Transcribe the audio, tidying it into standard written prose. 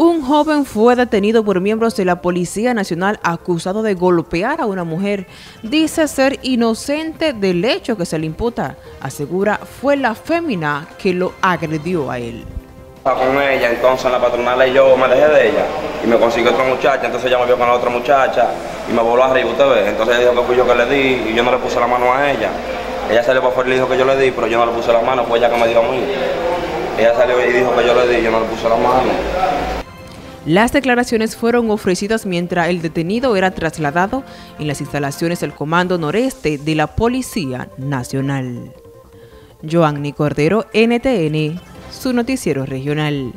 Un joven fue detenido por miembros de la Policía Nacional acusado de golpear a una mujer. Dice ser inocente del hecho que se le imputa. Asegura fue la fémina que lo agredió a él. Con ella, entonces la patronal y yo me dejé de ella y me consiguió otra muchacha, entonces ella me vio con la otra muchacha y me voló arriba, usted ve, entonces ella dijo que fui yo que le di y yo no le puse la mano a ella. Ella salió para afuera y dijo que yo le di, pero yo no le puse la mano, fue ella que me dijo a mí. Ella salió y dijo que yo le di, yo no le puse la mano. Las declaraciones fueron ofrecidas mientras el detenido era trasladado en las instalaciones del Comando Nordeste de la Policía Nacional. Yoanny Cordero, NTN, su noticiero regional.